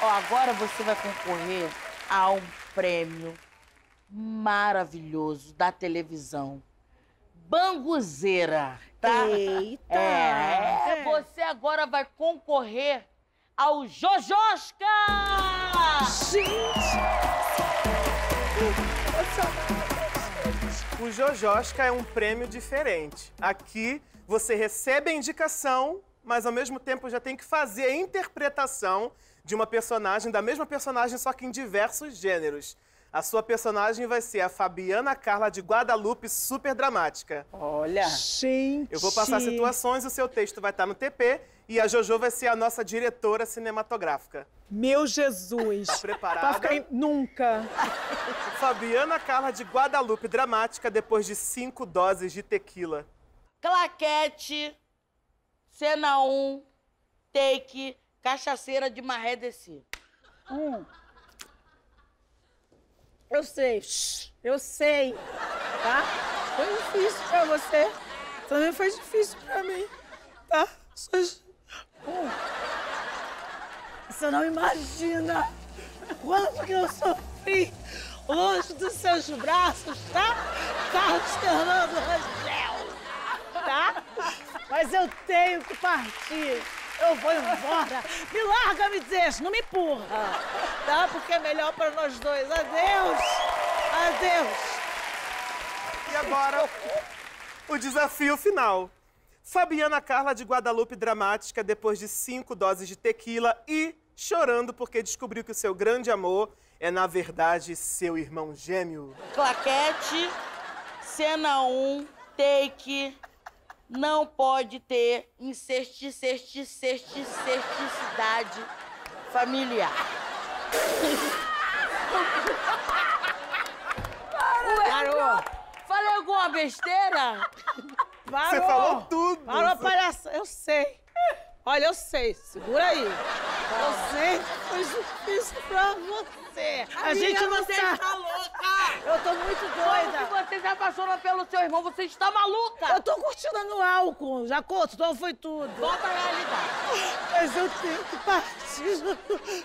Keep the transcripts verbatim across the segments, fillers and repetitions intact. Ó, agora você vai concorrer a um prêmio maravilhoso da televisão. Banguzeira, tá? Eita! É, é. Você agora vai concorrer ao Jojoscar! Gente! O Jojoscar é um prêmio diferente. Aqui você recebe a indicação, mas ao mesmo tempo já tem que fazer a interpretação de uma personagem, da mesma personagem, só que em diversos gêneros. A sua personagem vai ser a Fabiana Karla de Guadalupe, super dramática. Olha! Gente! Eu vou passar situações, o seu texto vai estar no T P e a Jojo vai ser a nossa diretora cinematográfica. Meu Jesus! Tá preparada? Pra ficar em... Nunca! Fabiana Karla de Guadalupe, dramática, depois de cinco doses de tequila. Claquete, cena um, take, cachaceira de maré descer. Hum. Eu sei, eu sei, tá? Foi difícil pra você, também foi difícil pra mim, tá? Você não imagina quanto que eu sofri longe dos seus braços, tá? Carlos Fernando Rangel, tá? Mas eu tenho que partir. Eu vou embora. Me larga, me deixa, não me empurra. Tá? Porque é melhor pra nós dois. Adeus. Adeus. E agora, o desafio final. Fabiana Karla de Guadalupe, dramática, depois de cinco doses de tequila e chorando porque descobriu que o seu grande amor é, na verdade, seu irmão gêmeo. Claquete, cena um, take... Não pode ter incesticidade familiar. Parou! Falei alguma besteira? Parou. Você falou tudo! Parou, palhaçada! Eu sei! Olha, eu sei! Segura aí! Eu sei que foi difícil pra você! A, A gente não você tá... está louca! Eu tô muito doida! Como que você já passou pelo seu irmão? Você está maluca! Eu tô curtindo no álcool, já contou, foi tudo! Volta a realidade! Mas eu tenho que partir!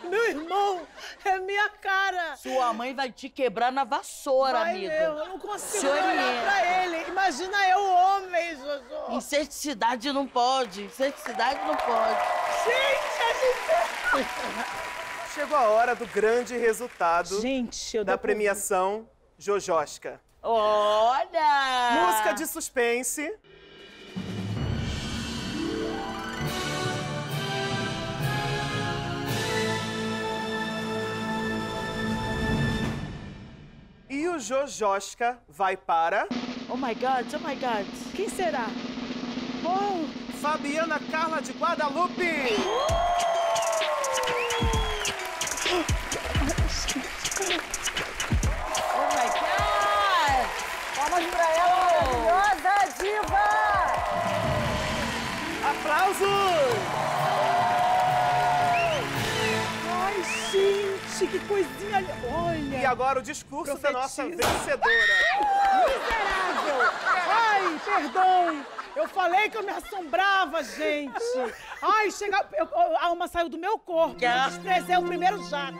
Meu irmão é minha cara! Sua mãe vai te quebrar na vassoura, vai, amiga! Eu, eu não consigo Senhor olhar é. pra ele! Imagina eu, homem, Jojo! Incerticidade não pode! Incerticidade não pode! Gente, a gente... Chegou a hora do grande resultado gente, eu da premiação... Jojoscar. Olha! Música de suspense. E o Jojoscar vai para... Oh, my God, oh, my God. Quem será? Bom! Oh. Fabiana Karla de Guadalupe! Uh! Vamos pra ela, maravilhosa diva! Aplausos! Ai, gente, que coisinha... Olha! E agora o discurso Profetiza. da nossa vencedora. Miserável! Ai, perdão! Eu falei que eu me assombrava, gente! Ai, chega... Eu, a alma saiu do meu corpo. Desprezei o primeiro jato.